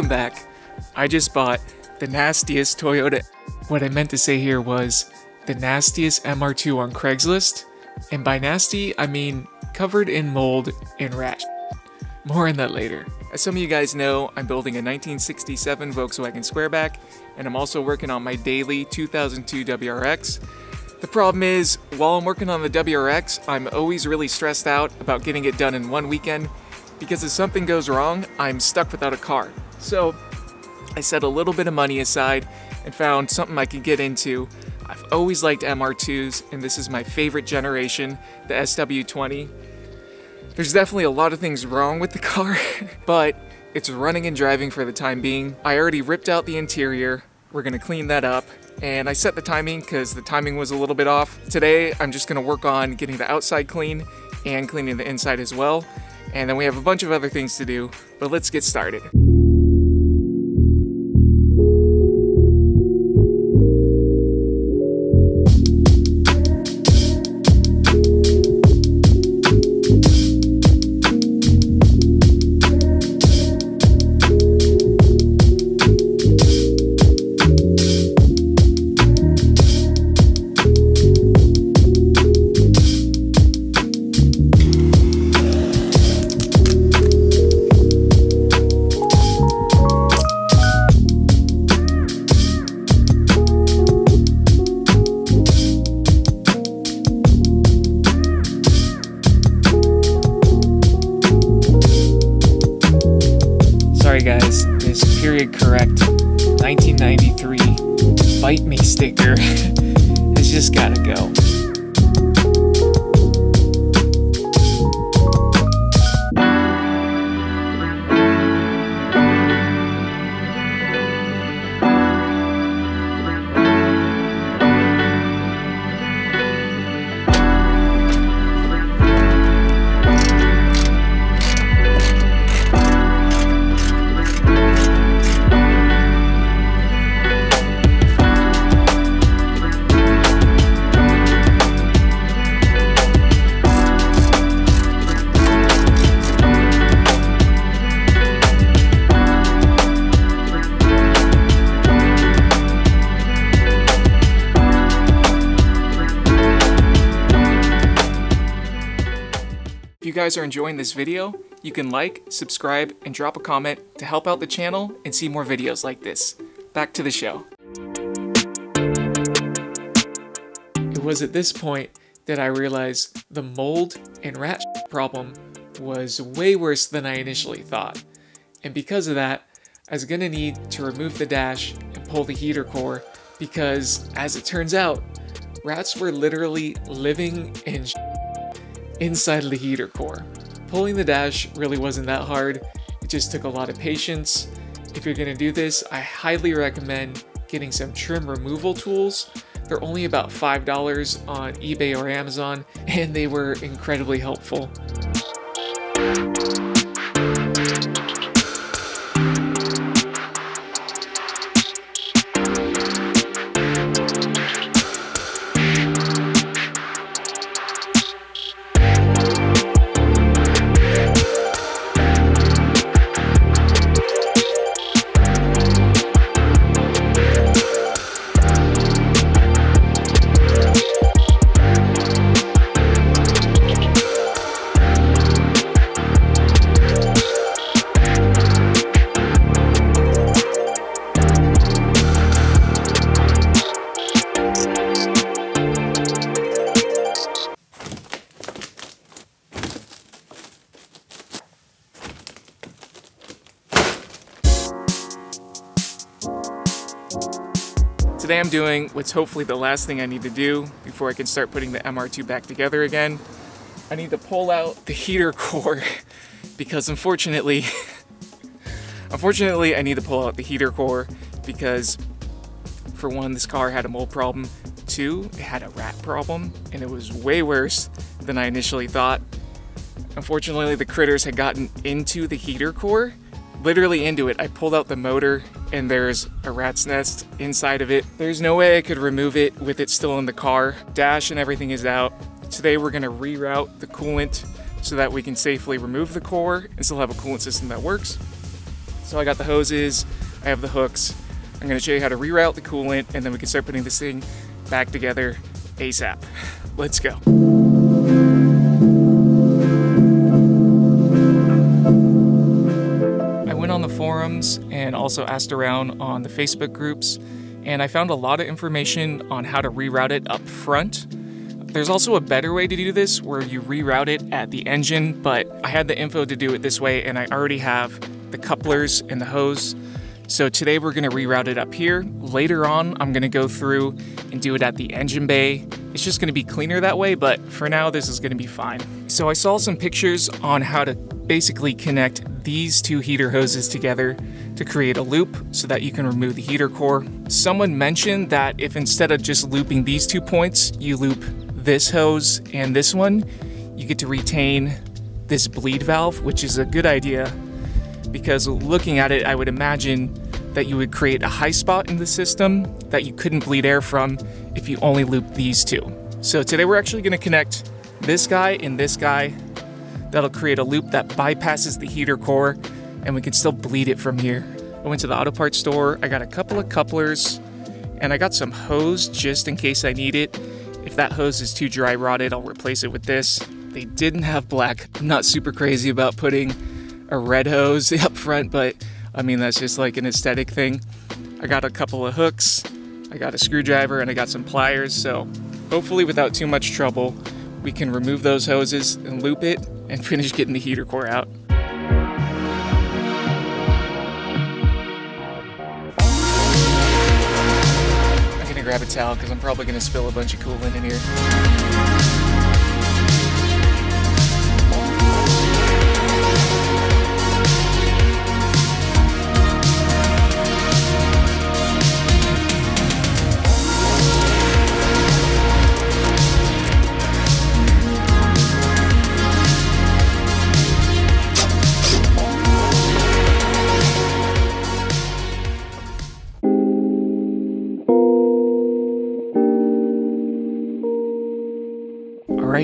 Welcome back. I just bought the nastiest Toyota. What I meant to say here was the nastiest MR2 on Craigslist, and by nasty I mean covered in mold and rat. More on that later. As some of you guys know, I'm building a 1967 Volkswagen Squareback, and I'm also working on my daily 2002 WRX. The problem is, while I'm working on the WRX, I'm always really stressed out about getting it done in one weekend, because if something goes wrong, I'm stuck without a car. So I set a little bit of money aside and found something I could get into. I've always liked MR2s, and this is my favorite generation, the SW20. There's definitely a lot of things wrong with the car, but it's running and driving for the time being. I already ripped out the interior. We're gonna clean that up. And I set the timing because the timing was a little bit off. Today, I'm just gonna work on getting the outside clean and cleaning the inside as well. And then we have a bunch of other things to do, but let's get started. Guys, this period correct 1993 bite me sticker has just gotta go. If you guys are enjoying this video, you can like, subscribe, and drop a comment to help out the channel and see more videos like this. Back to the show. It was at this point that I realized the mold and rat problem was way worse than I initially thought. And because of that, I was gonna need to remove the dash and pull the heater core because, as it turns out, rats were literally living in inside of the heater core. Pulling the dash really wasn't that hard, it just took a lot of patience. If you're gonna do this, I highly recommend getting some trim removal tools. They're only about $5 on eBay or Amazon, and they were incredibly helpful. Today I'm doing what's hopefully the last thing I need to do before I can start putting the MR2 back together again. I need to pull out the heater core because unfortunately I need to pull out the heater core because, for one, this car had a mold problem, two, it had a rat problem, and it was way worse than I initially thought. Unfortunately, the critters had gotten into the heater core, literally into it. I pulled out the motor and there's a rat's nest inside of it. There's no way I could remove it with it still in the car. Dash and everything is out. Today we're gonna reroute the coolant so that we can safely remove the core and still have a coolant system that works. So I got the hoses, I have the hooks. I'm gonna show you how to reroute the coolant and then we can start putting this thing back together ASAP. Let's go. I went on the forums and also asked around on the Facebook groups, and I found a lot of information on how to reroute it up front. There's also a better way to do this where you reroute it at the engine, but I had the info to do it this way and I already have the couplers and the hose. So today we're gonna reroute it up here. Later on, I'm gonna go through and do it at the engine bay. It's just gonna be cleaner that way, but for now, this is gonna be fine. So I saw some pictures on how to basically connect these two heater hoses together to create a loop so that you can remove the heater core. Someone mentioned that if instead of just looping these two points, you loop this hose and this one, you get to retain this bleed valve, which is a good idea because looking at it, I would imagine that you would create a high spot in the system that you couldn't bleed air from if you only loop these two. So today we're actually gonna connect this guy and this guy. That'll create a loop that bypasses the heater core and we can still bleed it from here. I went to the auto parts store, I got a couple of couplers and I got some hose just in case I need it. If that hose is too dry rotted, I'll replace it with this. They didn't have black. I'm not super crazy about putting a red hose up front, but I mean, that's just like an aesthetic thing. I got a couple of hooks, I got a screwdriver and I got some pliers. So hopefully without too much trouble, we can remove those hoses and loop it and finish getting the heater core out. I'm gonna grab a towel because I'm probably gonna spill a bunch of coolant in here.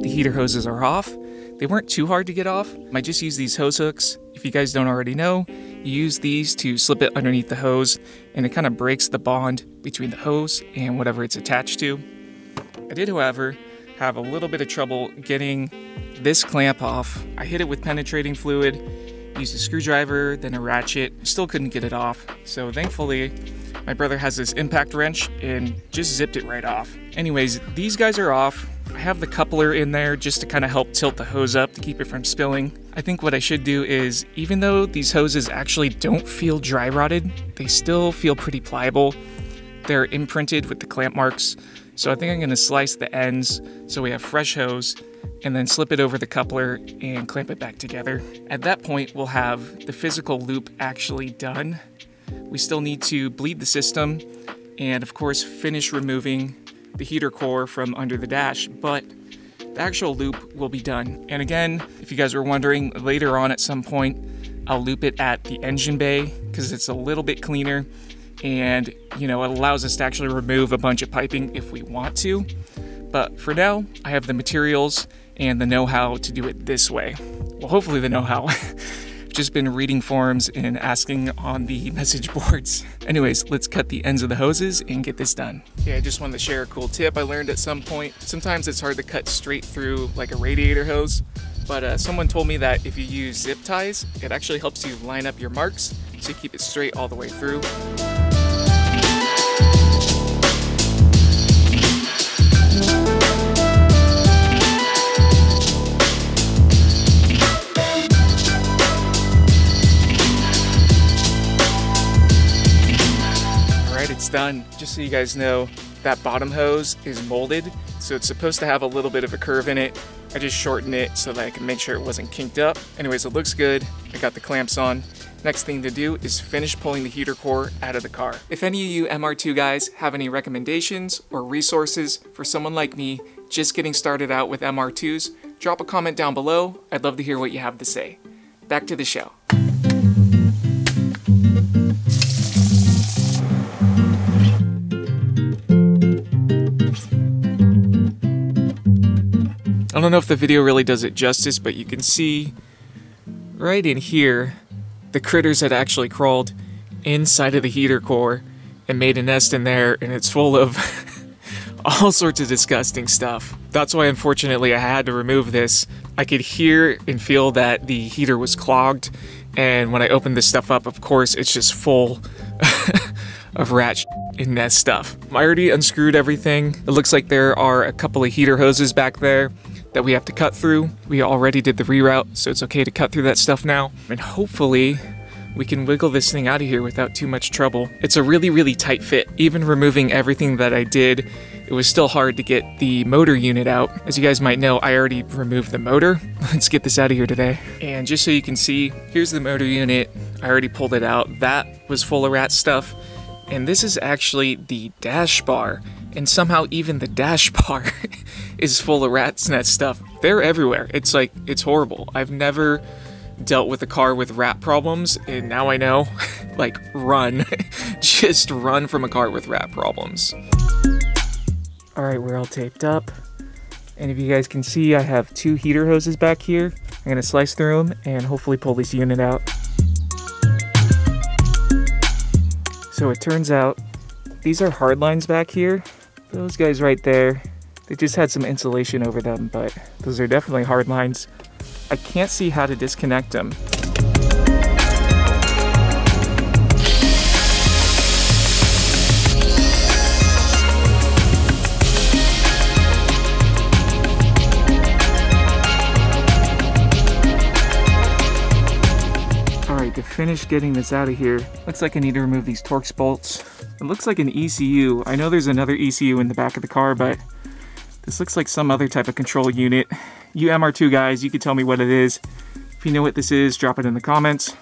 The heater hoses are off. They weren't too hard to get off. I just used these hose hooks. If you guys don't already know, you use these to slip it underneath the hose and it kind of breaks the bond between the hose and whatever it's attached to. I did, however, have a little bit of trouble getting this clamp off. I hit it with penetrating fluid, used a screwdriver, then a ratchet. Still couldn't get it off. So thankfully, my brother has this impact wrench and just zipped it right off. Anyways, these guys are off. I have the coupler in there just to kind of help tilt the hose up to keep it from spilling. I think what I should do is, even though these hoses actually don't feel dry rotted, they still feel pretty pliable. They're imprinted with the clamp marks. So I think I'm gonna slice the ends so we have fresh hose and then slip it over the coupler and clamp it back together. At that point, we'll have the physical loop actually done. We still need to bleed the system and of course finish removing the heater core from under the dash, but the actual loop will be done. And again, if you guys were wondering, later on at some point, I'll loop it at the engine bay because it's a little bit cleaner and, you know, it allows us to actually remove a bunch of piping if we want to. But for now, I have the materials and the know-how to do it this way. Well, hopefully the know-how. Just been reading forums and asking on the message boards. Anyways, let's cut the ends of the hoses and get this done. Yeah, I just wanted to share a cool tip I learned at some point. Sometimes it's hard to cut straight through like a radiator hose, but someone told me that if you use zip ties, it actually helps you line up your marks so you keep it straight all the way through. Done. Just so you guys know, that bottom hose is molded, so it's supposed to have a little bit of a curve in it. I just shortened it so that I can make sure it wasn't kinked up. Anyways, it looks good. I got the clamps on. Next thing to do is finish pulling the heater core out of the car. If any of you MR2 guys have any recommendations or resources for someone like me just getting started out with MR2s, drop a comment down below. I'd love to hear what you have to say. Back to the show. I don't know if the video really does it justice, but you can see right in here, the critters had actually crawled inside of the heater core and made a nest in there, and it's full of all sorts of disgusting stuff. That's why, unfortunately, I had to remove this. I could hear and feel that the heater was clogged, and when I opened this stuff up, of course, it's just full of rat shit and nest stuff. I already unscrewed everything. It looks like there are a couple of heater hoses back there that we have to cut through. We already did the reroute, so it's okay to cut through that stuff now. And hopefully, we can wiggle this thing out of here without too much trouble. It's a really, really tight fit. Even removing everything that I did, it was still hard to get the motor unit out. As you guys might know, I already removed the motor. Let's get this out of here today. And just so you can see, here's the motor unit. I already pulled it out. That was full of rat stuff. And this is actually the dash bar. And somehow even the dash bar is full of rat's nest stuff. They're everywhere. It's like, it's horrible. I've never dealt with a car with rat problems, and now I know, like, run. Just run from a car with rat problems. All right, we're all taped up. And if you guys can see, I have two heater hoses back here. I'm gonna slice through them and hopefully pull this unit out. So it turns out, these are hard lines back here. Those guys right there, they just had some insulation over them, but those are definitely hard lines. I can't see how to disconnect them. All right, to finish getting this out of here, looks like I need to remove these Torx bolts. It looks like an ECU. I know there's another ECU in the back of the car, but this looks like some other type of control unit. You MR2 guys, you can tell me what it is. If you know what this is, drop it in the comments.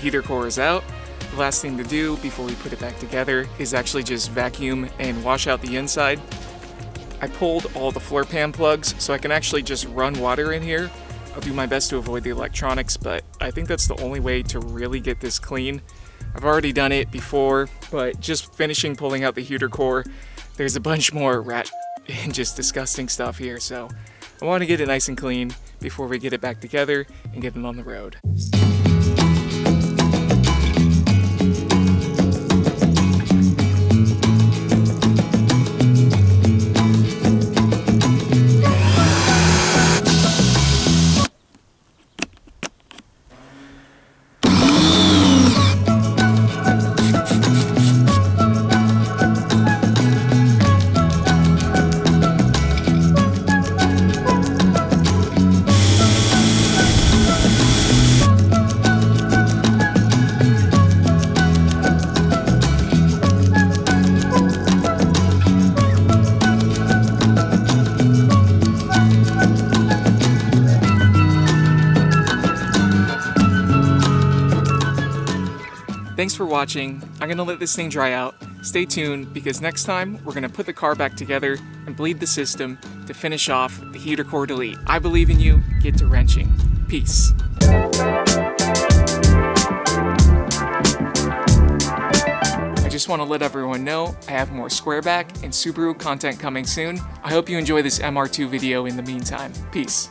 Heater core is out. The last thing to do before we put it back together is actually just vacuum and wash out the inside. I pulled all the floor pan plugs so I can actually just run water in here. I'll do my best to avoid the electronics, but I think that's the only way to really get this clean. I've already done it before, but just finishing pulling out the heater core, there's a bunch more rat and just disgusting stuff here, so I want to get it nice and clean before we get it back together and get it on the road. Thanks for watching. I'm gonna let this thing dry out. Stay tuned, because next time we're gonna put the car back together and bleed the system to finish off the heater core delete. I believe in you. Get to wrenching. Peace. I just wanna let everyone know I have more Squareback and Subaru content coming soon. I hope you enjoy this MR2 video in the meantime. Peace.